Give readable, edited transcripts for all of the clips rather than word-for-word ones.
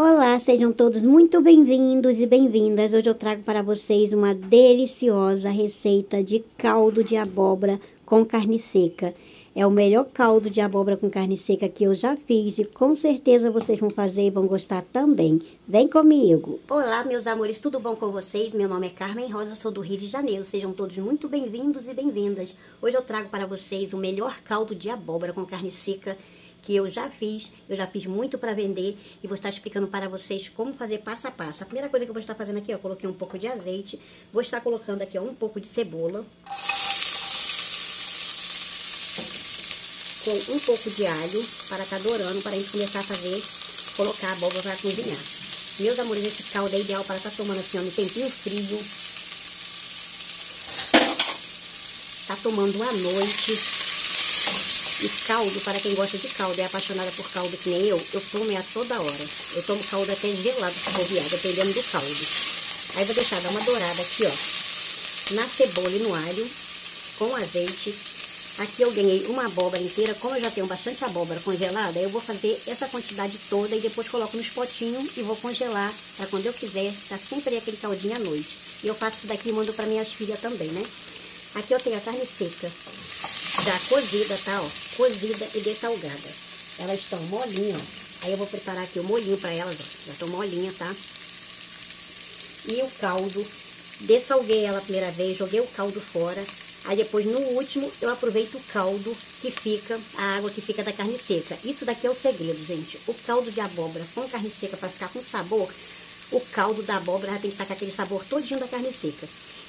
Olá, sejam todos muito bem-vindos e bem-vindas. Hoje eu trago para vocês uma deliciosa receita de caldo de abóbora com carne seca. É o melhor caldo de abóbora com carne seca que eu já fiz e com certeza vocês vão fazer e vão gostar também. Vem comigo! Olá, meus amores, tudo bom com vocês? Meu nome é Carmen Rosa, sou do Rio de Janeiro. Sejam todos muito bem-vindos e bem-vindas. Hoje eu trago para vocês o melhor caldo de abóbora com carne seca que eu já fiz muito para vender e vou estar explicando para vocês como fazer passo a passo. A primeira coisa que eu vou estar fazendo aqui, ó, coloquei um pouco de azeite, vou estar colocando aqui, ó, um pouco de cebola, com um pouco de alho, para estar dourando, para a gente começar a fazer, colocar a abóbora para cozinhar. Meus amores, esse caldo é ideal para estar tomando assim, ó, no tempinho frio, tá tomando à noite. E caldo, para quem gosta de caldo, é apaixonada por caldo que nem eu tomo a toda hora. Eu tomo caldo até gelado, se bobear, dependendo do caldo. Aí vou deixar dar uma dourada aqui, ó, na cebola e no alho, com azeite. Aqui eu ganhei uma abóbora inteira, como eu já tenho bastante abóbora congelada, eu vou fazer essa quantidade toda e depois coloco nos potinhos e vou congelar, para quando eu quiser, tá sempre aquele caldinho à noite. E eu faço isso daqui e mando para minhas filhas também, né? Aqui eu tenho a carne seca, já cozida, tá, ó, cozida e dessalgada. Elas estão molinhas, ó. Aí eu vou preparar aqui o molhinho para elas, ó. Já estão molinhas, tá? E o caldo, dessalguei ela a primeira vez, joguei o caldo fora. Aí depois, no último, eu aproveito o caldo que fica, a água que fica da carne seca. Isso daqui é o segredo, gente. O caldo de abóbora com carne seca, para ficar com sabor, o caldo da abóbora já tem que estar com aquele sabor todinho da carne seca.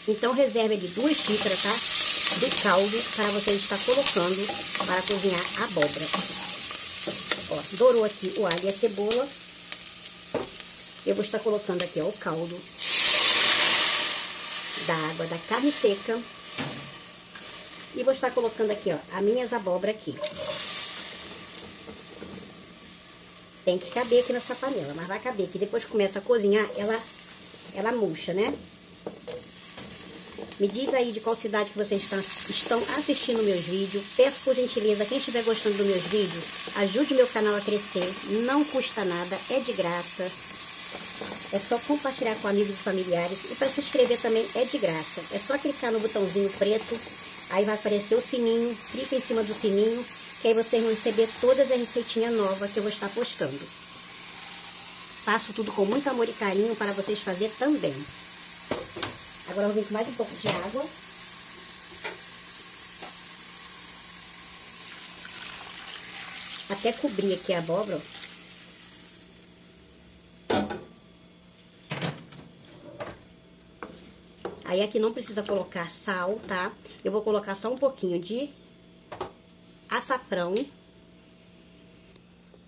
Então, reserve de 2 xícaras, tá, do caldo para você estar colocando para cozinhar a abóbora. Ó, dourou aqui o alho e a cebola. Eu vou estar colocando aqui, ó, o caldo da água da carne seca. E vou estar colocando aqui, ó, as minhas abóboras aqui. Tem que caber aqui nessa panela, mas vai caber, que depois começa a cozinhar, ela murcha, né? Me diz aí de qual cidade que vocês estão assistindo meus vídeos. Peço por gentileza, quem estiver gostando dos meus vídeos, ajude meu canal a crescer. Não custa nada, é de graça. É só compartilhar com amigos e familiares. E para se inscrever também é de graça. É só clicar no botãozinho preto, aí vai aparecer o sininho. Clica em cima do sininho, que aí vocês vão receber todas as receitinhas novas que eu vou estar postando. Faço tudo com muito amor e carinho para vocês fazerem também. Agora eu vou vir com mais um pouco de água. Até cobrir aqui a abóbora. Aí aqui não precisa colocar sal, tá? Eu vou colocar só um pouquinho de açafrão.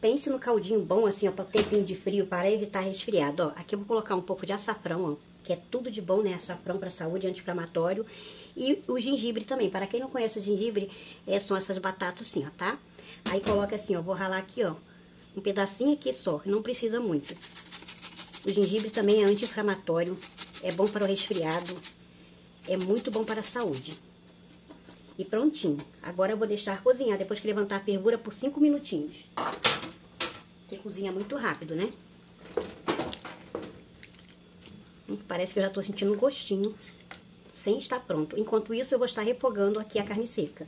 Pense no caldinho bom assim, ó, para tempinho de frio, para evitar resfriado, ó. Aqui eu vou colocar um pouco de açafrão, ó, que é tudo de bom, né? Açafrão para saúde, anti-inflamatório. E o gengibre também. Para quem não conhece o gengibre, são essas batatas assim, ó, tá? Aí coloca assim, ó, vou ralar aqui, ó, um pedacinho aqui só, que não precisa muito. O gengibre também é anti-inflamatório, é bom para o resfriado, é muito bom para a saúde. E prontinho. Agora eu vou deixar cozinhar, depois que levantar a fervura, por 5 minutinhos. Porque cozinha muito rápido, né? Parece que eu já tô sentindo um gostinho, sem estar pronto. Enquanto isso, eu vou estar refogando aqui a carne seca.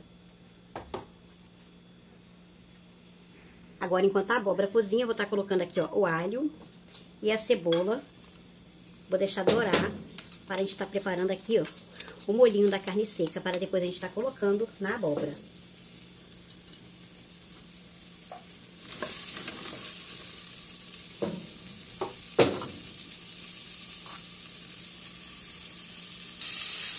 Agora, enquanto a abóbora cozinha, eu vou estar colocando aqui, ó, o alho e a cebola. Vou deixar dourar, para a gente estar preparando aqui, ó, o molhinho da carne seca, para depois a gente estar colocando na abóbora.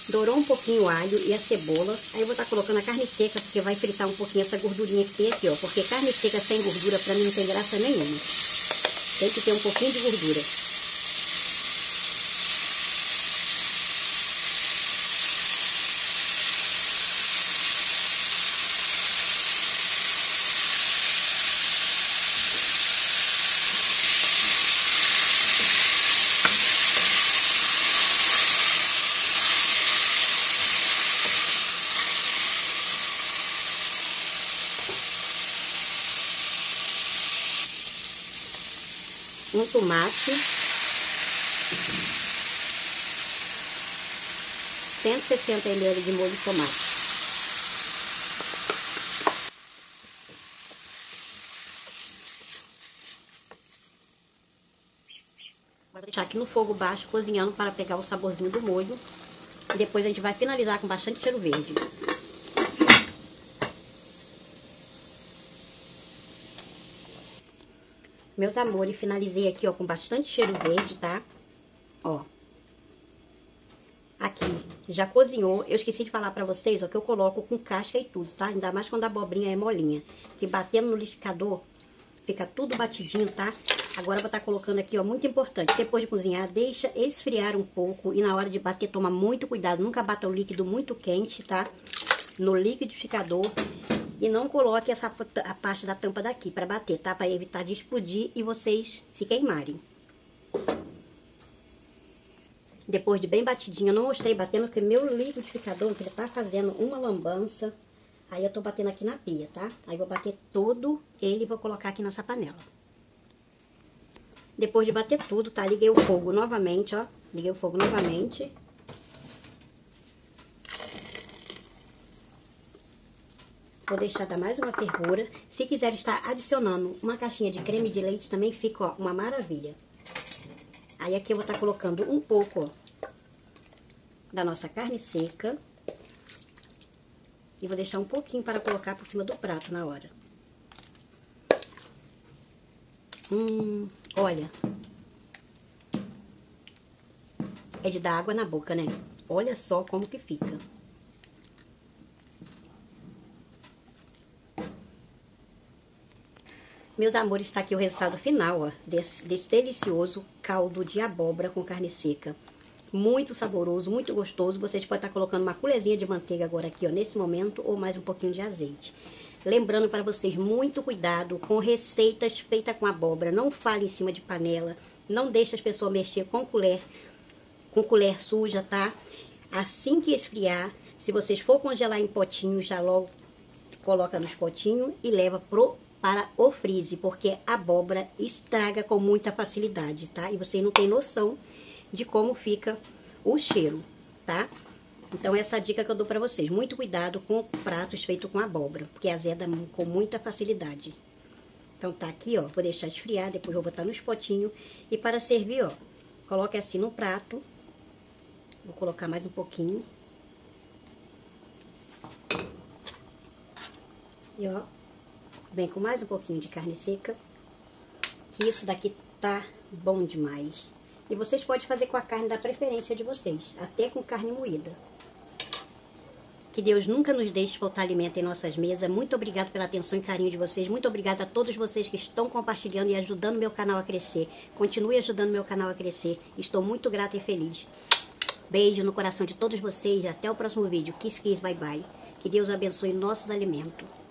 Dourou um pouquinho o alho e a cebola. Aí eu vou estar colocando a carne seca, porque vai fritar um pouquinho essa gordurinha que tem aqui, ó. Porque carne seca sem gordura, pra mim, não tem graça nenhuma. Tem que ter um pouquinho de gordura. no tomate, 160 ml de molho de tomate. Vou deixar aqui no fogo baixo, cozinhando para pegar o saborzinho do molho. E depois a gente vai finalizar com bastante cheiro verde. Meus amores, finalizei aqui, ó, com bastante cheiro verde, tá? Ó. Aqui, já cozinhou. Eu esqueci de falar pra vocês, ó, que eu coloco com casca e tudo, tá? Ainda mais quando a abobrinha é molinha. Que batendo no liquidificador, fica tudo batidinho, tá? Agora eu vou estar colocando aqui, ó, muito importante. Depois de cozinhar, deixa esfriar um pouco. E na hora de bater, toma muito cuidado. Nunca bata o líquido muito quente, tá? No liquidificador. E não coloque essa, a parte da tampa daqui pra bater, tá? Pra evitar de explodir e vocês se queimarem. Depois de bem batidinho, eu não mostrei batendo, porque meu liquidificador, ele tá fazendo uma lambança. Aí eu tô batendo aqui na pia, tá? Aí vou bater todo ele e vou colocar aqui nessa panela. Depois de bater tudo, tá? Liguei o fogo novamente, ó. Liguei o fogo novamente. Vou deixar dar mais uma fervura. Se quiser estar adicionando uma caixinha de creme de leite, também fica, ó, uma maravilha. Aí aqui eu vou estar colocando um pouco, ó, da nossa carne seca. E vou deixar um pouquinho para colocar por cima do prato na hora. Olha. É de dar água na boca, né? Olha só como que fica. Meus amores, está aqui o resultado final, ó, desse delicioso caldo de abóbora com carne seca. Muito saboroso, muito gostoso. Vocês podem estar colocando uma colherzinha de manteiga agora aqui, ó, nesse momento, ou mais um pouquinho de azeite. Lembrando para vocês, muito cuidado com receitas feitas com abóbora. Não fale em cima de panela, não deixe as pessoas mexer com colher suja, tá? Assim que esfriar, se vocês for congelar em potinho, já logo coloca nos potinhos e leva para o freezer, porque a abóbora estraga com muita facilidade, tá? E vocês não tem noção de como fica o cheiro, tá? Então essa é a dica que eu dou pra vocês, muito cuidado com pratos feitos com abóbora, porque azeda com muita facilidade. Então tá aqui, ó, vou deixar esfriar, depois vou botar nos potinhos. E para servir, ó, coloque assim no prato, vou colocar mais um pouquinho. E ó, vem com mais um pouquinho de carne seca, que isso daqui tá bom demais. E vocês podem fazer com a carne da preferência de vocês, até com carne moída. Que Deus nunca nos deixe faltar alimento em nossas mesas. Muito obrigado pela atenção e carinho de vocês. Muito obrigado a todos vocês que estão compartilhando e ajudando meu canal a crescer. Continue ajudando meu canal a crescer. Estou muito grata e feliz. Beijo no coração de todos vocês. Até o próximo vídeo. Kiss, kiss, bye, bye. Que Deus abençoe nossos alimentos.